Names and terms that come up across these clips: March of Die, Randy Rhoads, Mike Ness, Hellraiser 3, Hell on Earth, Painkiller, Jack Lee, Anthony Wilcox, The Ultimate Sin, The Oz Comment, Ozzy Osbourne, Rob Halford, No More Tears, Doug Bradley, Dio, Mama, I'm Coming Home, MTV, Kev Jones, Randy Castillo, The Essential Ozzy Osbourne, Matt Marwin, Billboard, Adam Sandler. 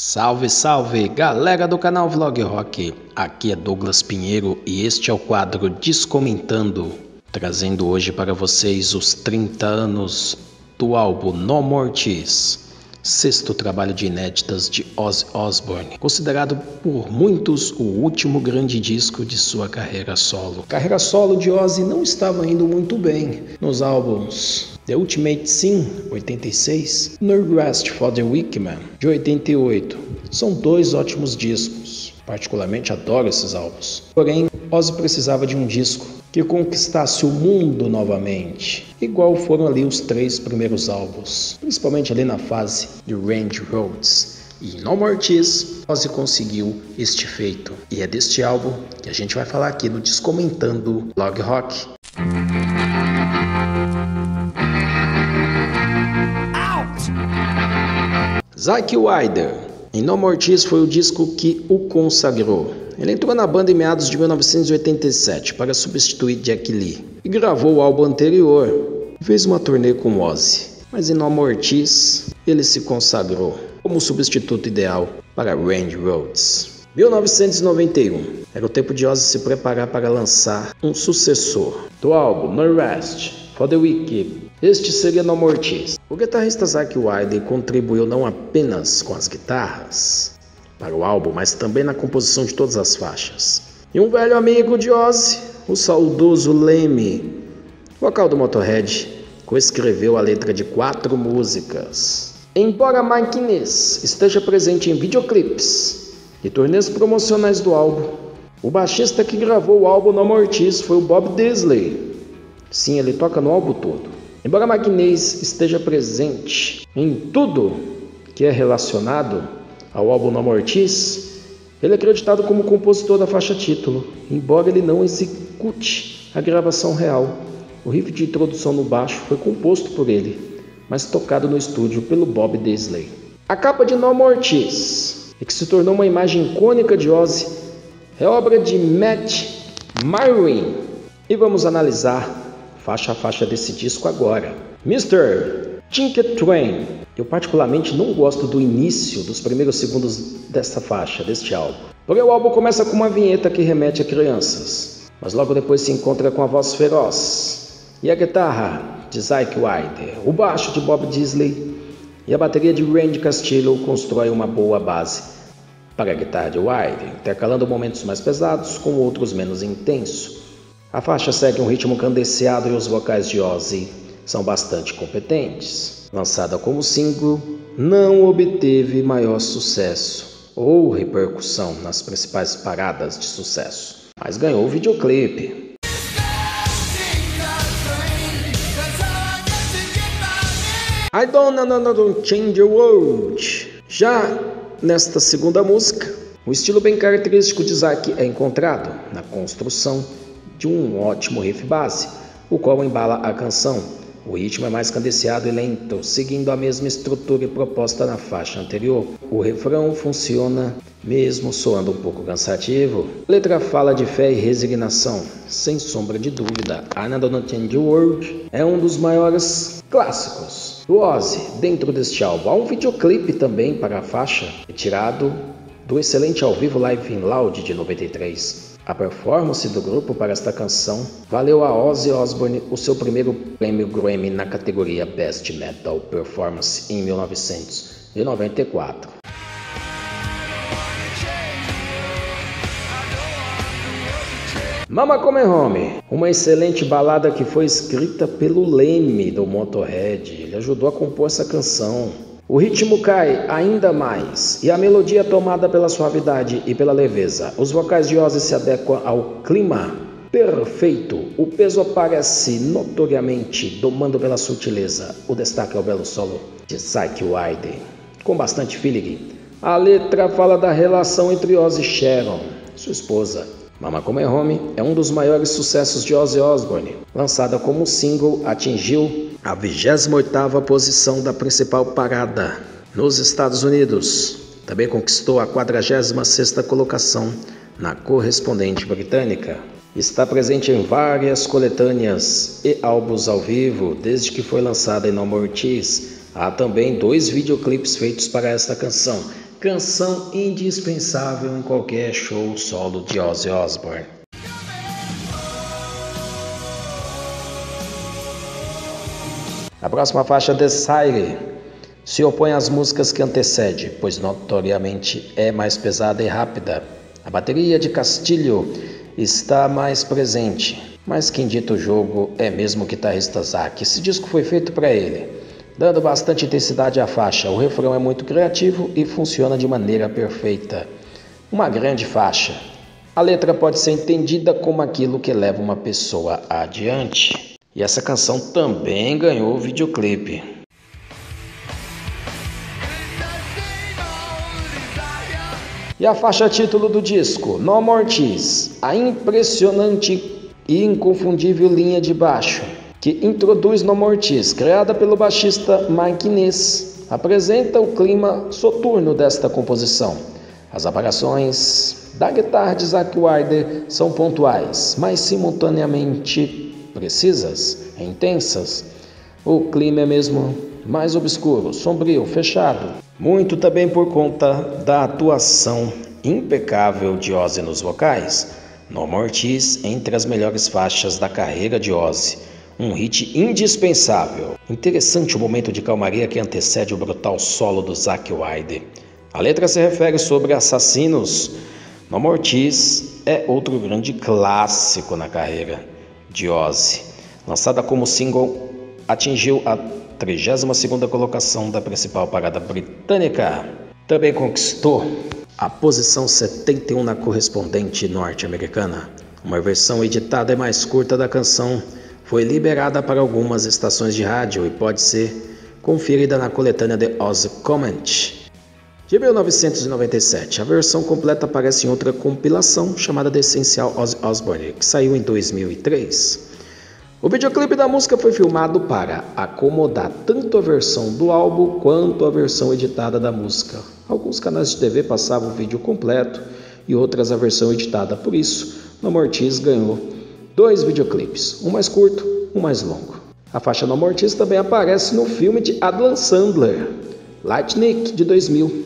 Salve, salve, galera do canal Vlog Rock! Aqui é Douglas Pinheiro e este é o quadro Descomentando, trazendo hoje para vocês os 30 anos do álbum No More Tears, sexto trabalho de inéditas de Ozzy Osbourne, considerado por muitos o último grande disco de sua carreira solo. A carreira solo de Ozzy não estava indo muito bem nos álbuns The Ultimate Sin, 86, No Rest for the Wicked, de 88. São dois ótimos discos, particularmente adoro esses álbuns. Porém, Ozzy precisava de um disco que conquistasse o mundo novamente, igual foram ali os três primeiros álbuns, principalmente ali na fase de Randy Rhoads. E No More Tears, Ozzy conseguiu este feito. E é deste álbum que a gente vai falar aqui no Descomentando Vlog Rock. Zakk Wylde, em No More Tears foi o disco que o consagrou. Ele entrou na banda em meados de 1987 para substituir Jack Lee e gravou o álbum anterior. Fez uma turnê com Ozzy, mas em No More Tears ele se consagrou como o substituto ideal para Randy Rhoads. 1991 era o tempo de Ozzy se preparar para lançar um sucessor do álbum No Rest for the Wicked. Este seria No More Tears. O guitarrista Zakk Wylde contribuiu não apenas com as guitarras para o álbum, mas também na composição de todas as faixas. E um velho amigo de Ozzy, o saudoso Lemmy, vocal do Motorhead, coescreveu a letra de 4 músicas. Embora Mike Ness esteja presente em videoclipes e turnês promocionais do álbum, o baixista que gravou o álbum No More Tears foi o Bob Daisley. Sim, ele toca no álbum todo. Embora Mike Ness esteja presente em tudo que é relacionado ao álbum No More Tears, ele é acreditado como compositor da faixa título, embora ele não execute a gravação real. O riff de introdução no baixo foi composto por ele, mas tocado no estúdio pelo Bob Daisley. A capa de No More Tears, que se tornou uma imagem icônica de Ozzy, é obra de Matt Marwin. E vamos analisar faixa a faixa desse disco agora. Mr. Tinker Train. Eu particularmente não gosto do início dos primeiros segundos desta faixa, deste álbum. Porém, o álbum começa com uma vinheta que remete a crianças, mas logo depois se encontra com a voz feroz e a guitarra de Zakk Wylde, o baixo de Bob Daisley e a bateria de Randy Castillo constrói uma boa base para a guitarra de Wylde, intercalando momentos mais pesados com outros menos intensos. A faixa segue um ritmo cadenciado e os vocais de Ozzy são bastante competentes. Lançada como single, não obteve maior sucesso ou repercussão nas principais paradas de sucesso, mas ganhou o videoclipe. I Don't Want to Change the World. Já nesta segunda música, o estilo bem característico de Zakk é encontrado na construção de um ótimo riff base, o qual embala a canção. O ritmo é mais cadenciado e lento, seguindo a mesma estrutura e proposta na faixa anterior. O refrão funciona mesmo soando um pouco cansativo. A letra fala de fé e resignação, sem sombra de dúvida. I Don't Change the World é um dos maiores clássicos do Ozzy dentro deste álbum. Há um videoclipe também para a faixa, retirado do excelente ao vivo Live in Loud de 93. A performance do grupo para esta canção valeu a Ozzy Osbourne o seu primeiro prêmio Grammy na categoria Best Metal Performance em 1994. Mama, I'm Coming Home, uma excelente balada que foi escrita pelo Lemmy do Motorhead. Ele ajudou a compor essa canção. O ritmo cai ainda mais e a melodia é tomada pela suavidade e pela leveza. Os vocais de Ozzy se adequam ao clima perfeito. O peso aparece notoriamente, domando pela sutileza. O destaque é o belo solo de Zakk Wylde, com bastante feeling. A letra fala da relação entre Ozzy e Sharon, sua esposa. Mama, I'm Coming Home é um dos maiores sucessos de Ozzy Osbourne. Lançada como single, atingiu a 28ª posição da principal parada nos Estados Unidos. Também conquistou a 46ª colocação na correspondente britânica. Está presente em várias coletâneas e álbuns ao vivo desde que foi lançada em No More Tears. Há também 2 videoclipes feitos para esta canção. Canção indispensável em qualquer show solo de Ozzy Osbourne. A próxima faixa, Desire, se opõe às músicas que antecede, pois notoriamente é mais pesada e rápida. A bateria de Castillo está mais presente, mas quem dita o jogo é mesmo o guitarrista Zakk. Esse disco foi feito para ele, dando bastante intensidade à faixa. O refrão é muito criativo e funciona de maneira perfeita. Uma grande faixa. A letra pode ser entendida como aquilo que leva uma pessoa adiante. E essa canção também ganhou o videoclipe. E a faixa título do disco, No More Tears, a impressionante e inconfundível linha de baixo, que introduz No More Tears, criada pelo baixista Mike Ness, apresenta o clima soturno desta composição. As aparições da guitarra de Zakk Wylde são pontuais, mas simultaneamente precisas e intensas. O clima é mesmo mais obscuro, sombrio, fechado. Muito também por conta da atuação impecável de Ozzy nos vocais. No More Tears, entre as melhores faixas da carreira de Ozzy. Um hit indispensável. Interessante o momento de calmaria que antecede o brutal solo do Zakk Wylde. A letra se refere sobre assassinos. No More Tears é outro grande clássico na carreira de Ozzy. Lançada como single, atingiu a 32ª colocação da principal parada britânica. Também conquistou a posição 71 na correspondente norte-americana. Uma versão editada e mais curta da canção foi liberada para algumas estações de rádio e pode ser conferida na coletânea The Oz Comment. De 1997, a versão completa aparece em outra compilação chamada The Essential Ozzy Osbourne, que saiu em 2003. O videoclipe da música foi filmado para acomodar tanto a versão do álbum quanto a versão editada da música. Alguns canais de TV passavam o vídeo completo e outras a versão editada. Por isso, No More Tears ganhou 2 videoclipes, um mais curto, um mais longo. A faixa No More Tears também aparece no filme de Adam Sandler, Lightning, de 2000,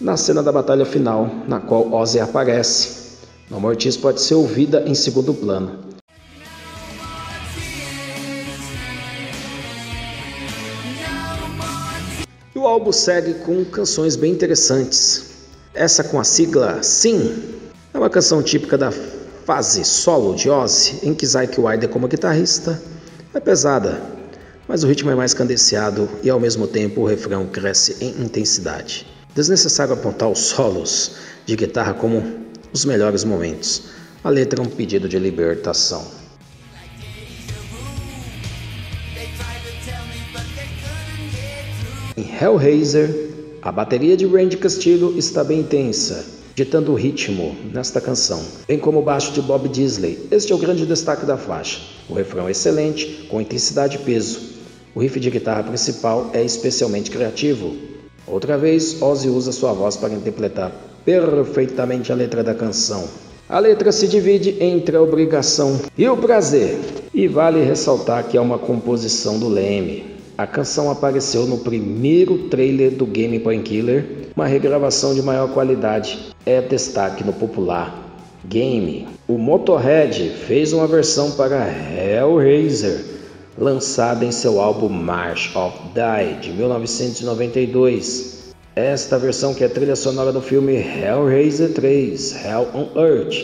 na cena da batalha final, na qual Ozzy aparece. No More Tears pode ser ouvida em segundo plano. O álbum segue com canções bem interessantes. Essa com a sigla Sim é uma canção típica da fase solo de Ozzy, em que Zakk Wylde como guitarrista é pesada, mas o ritmo é mais cadenciado e ao mesmo tempo o refrão cresce em intensidade. Desnecessário apontar os solos de guitarra como os melhores momentos. A letra é um pedido de libertação. Em Hellraiser, a bateria de Randy Castillo está bem intensa, ditando o ritmo nesta canção, bem como o baixo de Bob Daisley. Este é o grande destaque da faixa. O refrão é excelente, com intensidade e peso. O riff de guitarra principal é especialmente criativo. Outra vez, Ozzy usa sua voz para interpretar perfeitamente a letra da canção. A letra se divide entre a obrigação e o prazer, e vale ressaltar que é uma composição do Lemmy. A canção apareceu no primeiro trailer do game Painkiller, uma regravação de maior qualidade é destaque no popular game. O Motorhead fez uma versão para Hellraiser, lançada em seu álbum March of Die, de 1992. Esta versão que é trilha sonora do filme Hellraiser 3, Hell on Earth,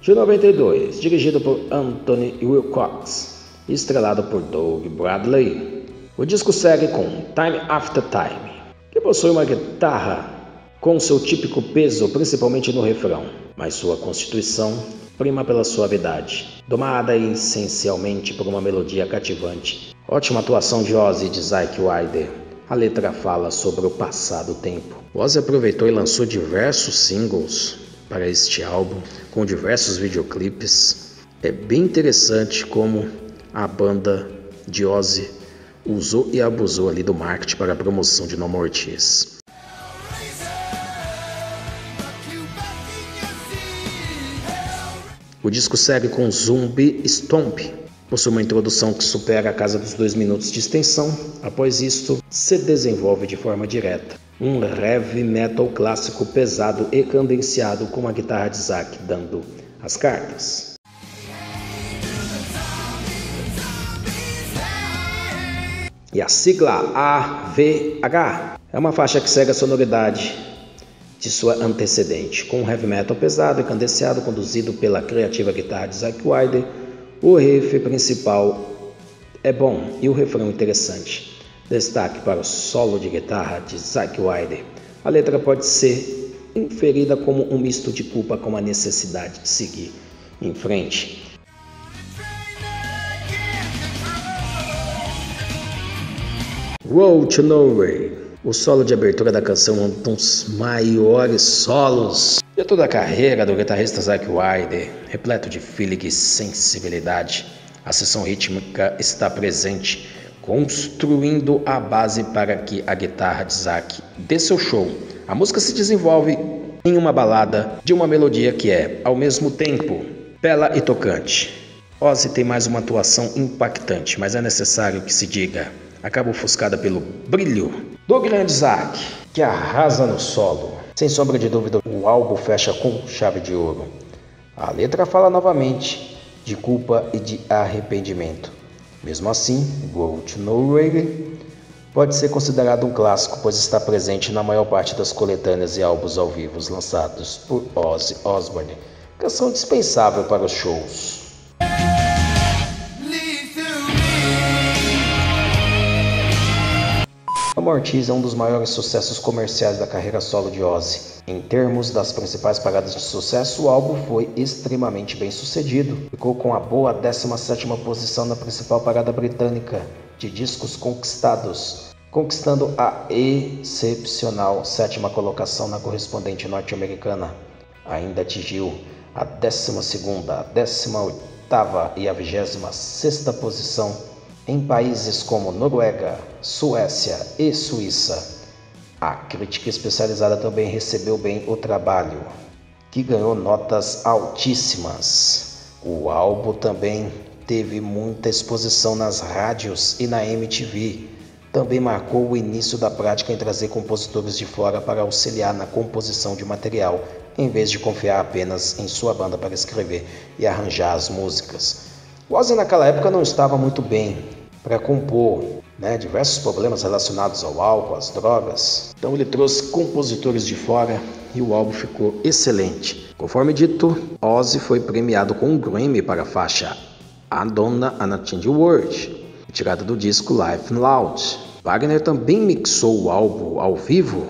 de 92, dirigido por Anthony Wilcox, estrelado por Doug Bradley. O disco segue com Time After Time, que possui uma guitarra com seu típico peso, principalmente no refrão, mas sua constituição prima pela suavidade, domada essencialmente por uma melodia cativante. Ótima atuação de Ozzy e de Zakk Wylde. A letra fala sobre o passado tempo. Ozzy aproveitou e lançou diversos singles para este álbum, com diversos videoclipes. É bem interessante como a banda de Ozzy usou e abusou ali do marketing para a promoção de No More Tears. O disco segue com Zumbi Stomp, possui uma introdução que supera a casa dos 2 minutos de extensão. Após isto, se desenvolve de forma direta. um heavy metal clássico pesado e cadenciado com a guitarra de Zakk dando as cartas. E a sigla AVH é uma faixa que segue a sonoridade de sua antecedente, com um heavy metal pesado e cadenciado conduzido pela criativa guitarra de Zakk Wylde. O riff principal é bom e o refrão interessante. Destaque para o solo de guitarra de Zakk Wylde. A letra pode ser inferida como um misto de culpa com a necessidade de seguir em frente. Road to Nowhere. O solo de abertura da canção é um dos maiores solos de toda a carreira do guitarrista Zakk Wylde, repleto de feeling e sensibilidade. A seção rítmica está presente, construindo a base para que a guitarra de Zakk dê seu show. A música se desenvolve em uma balada de uma melodia que é, ao mesmo tempo, bela e tocante. Ozzy tem mais uma atuação impactante, mas é necessário que se diga. Acaba ofuscada pelo brilho do grande Zakk, que arrasa no solo. Sem sombra de dúvida, o álbum fecha com chave de ouro. A letra fala novamente de culpa e de arrependimento. Mesmo assim, Road to Nowhere pode ser considerado um clássico, pois está presente na maior parte das coletâneas e álbuns ao vivo lançados por Ozzy Osbourne, canção dispensável para os shows. No More Tears é um dos maiores sucessos comerciais da carreira solo de Ozzy. Em termos das principais paradas de sucesso, o álbum foi extremamente bem sucedido. Ficou com a boa 17ª posição na principal parada britânica de discos conquistados, conquistando a excepcional 7ª colocação na correspondente norte-americana. Ainda atingiu a 12ª, a 18ª e a 26ª posição em países como Noruega, Suécia e Suíça. A crítica especializada também recebeu bem o trabalho, que ganhou notas altíssimas. O álbum também teve muita exposição nas rádios e na MTV. Também marcou o início da prática em trazer compositores de fora para auxiliar na composição de material, em vez de confiar apenas em sua banda para escrever e arranjar as músicas. O Ozzy naquela época não estava muito bem para compor, diversos problemas relacionados ao álcool, às drogas. Então ele trouxe compositores de fora e o álbum ficou excelente. Conforme dito, Ozzy foi premiado com um Grammy para a faixa I Don't Want to Change the World, tirada do disco Live Loud. Wagner também mixou o álbum ao vivo,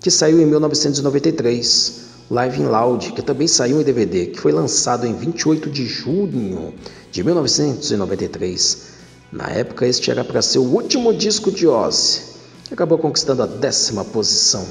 que saiu em 1993, Live Loud, que também saiu em DVD, que foi lançado em 28 de junho de 1993. Na época, este era para ser o último disco de Ozzy, que acabou conquistando a 10ª posição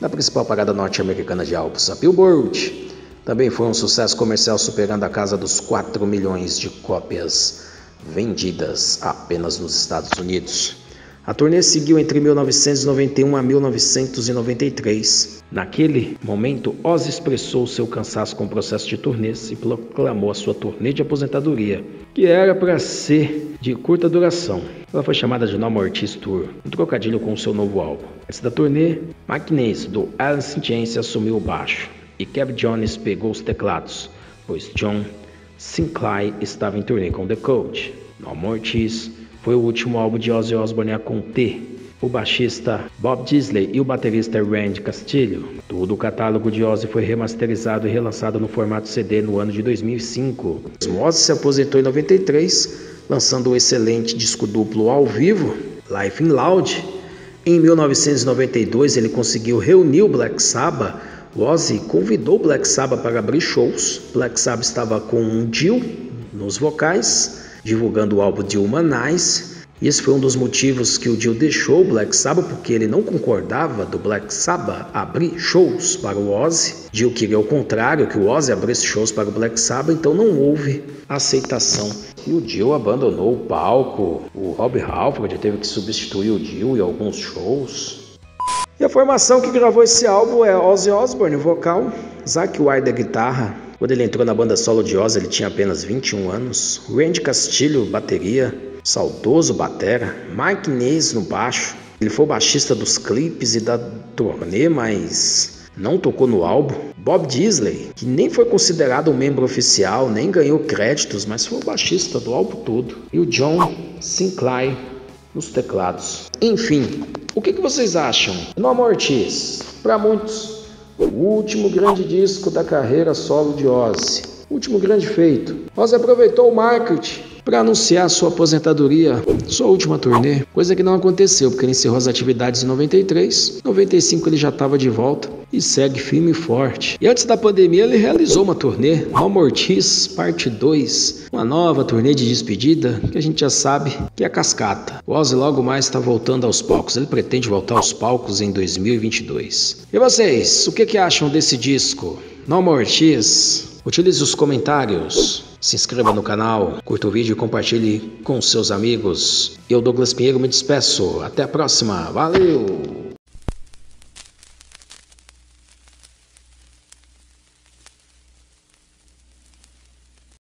na principal parada norte-americana de álbuns, a Billboard. Também foi um sucesso comercial, superando a casa dos 4 milhões de cópias vendidas apenas nos Estados Unidos. A turnê seguiu entre 1991 a 1993. Naquele momento, Ozzy expressou seu cansaço com o processo de turnês e proclamou a sua turnê de aposentadoria, que era para ser de curta duração. Ela foi chamada de No More Tears Tour, um trocadilho com o seu novo álbum. Antes da turnê, Mike Ness, do Alice in Chains, assumiu o baixo e Kev Jones pegou os teclados, pois John Sinclair estava em turnê com The Coach. No More Tears foi o último álbum de Ozzy Osbourne a conter o baixista Bob Daisley e o baterista Randy Castillo. Todo o catálogo de Ozzy foi remasterizado e relançado no formato CD no ano de 2005. Ozzy se aposentou em 93, lançando o excelente disco duplo ao vivo, Live Loud. Em 1992, ele conseguiu reunir o Black Sabbath. O Ozzy convidou o Black Sabbath para abrir shows. Black Sabbath estava com um Dio nos vocais, divulgando o álbum de Humanize. Esse foi um dos motivos que o Dio deixou o Black Sabbath, porque ele não concordava do Black Sabbath abrir shows para o Ozzy. Dio queria o contrário, que o Ozzy abrisse shows para o Black Sabbath, então não houve aceitação. E o Dio abandonou o palco. O Rob Halford teve que substituir o Dio em alguns shows. E a formação que gravou esse álbum é Ozzy Osbourne, vocal, Zakk Wylde, guitarra. Quando ele entrou na banda solo de Ozzy, ele tinha apenas 21 anos. Randy Castillo, bateria, saudoso batera. Mike Ness no baixo. Ele foi o baixista dos clipes e da turnê, mas não tocou no álbum. Bob Daisley, que nem foi considerado um membro oficial, nem ganhou créditos, mas foi o baixista do álbum todo. E o John Sinclair nos teclados. Enfim, o que vocês acham? No More Tears, para muitos, o último grande disco da carreira solo de Ozzy. Último grande feito. Ozzy aproveitou o marketing para anunciar sua aposentadoria, sua última turnê, coisa que não aconteceu, porque ele encerrou as atividades em 93, em 95 ele já estava de volta e segue firme e forte. E antes da pandemia ele realizou uma turnê, No More Tears Parte 2, uma nova turnê de despedida, que a gente já sabe que é a cascata. O Ozzy logo mais está voltando aos palcos, ele pretende voltar aos palcos em 2022. E vocês, o que acham desse disco, No More Tears? Utilize os comentários, se inscreva no canal, curta o vídeo e compartilhe com seus amigos. Eu, Douglas Pinheiro, me despeço. Até a próxima. Valeu!